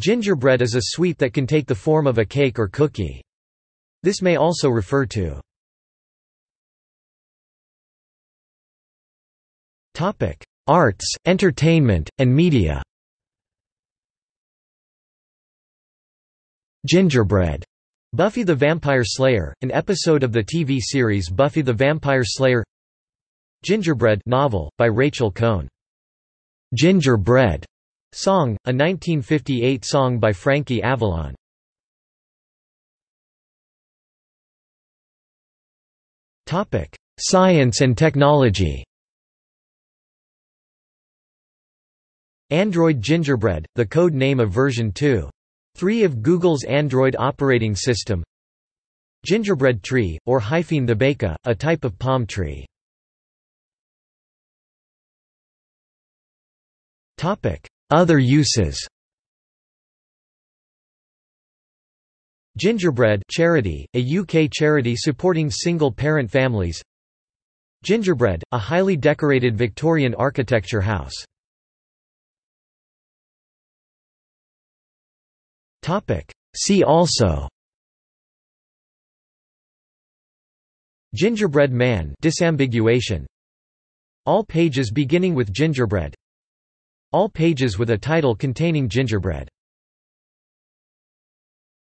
Gingerbread is a sweet that can take the form of a cake or cookie. This may also refer to arts, entertainment, and media. Gingerbread. Buffy the Vampire Slayer, an episode of the TV series Buffy the Vampire Slayer. Gingerbread novel, by Rachel Cohn. Gingerbread song, a 1958 song by Frankie Avalon. Science and technology. Android Gingerbread, the code name of version 2.3 of Google's Android operating system. Gingerbread tree, or Hyphaene thebaica, a type of palm tree. Other uses. Gingerbread charity, a UK charity supporting single-parent families. Gingerbread, a highly decorated Victorian architecture house. See also: Gingerbread man disambiguation, all pages beginning with gingerbread, all pages with a title containing gingerbread.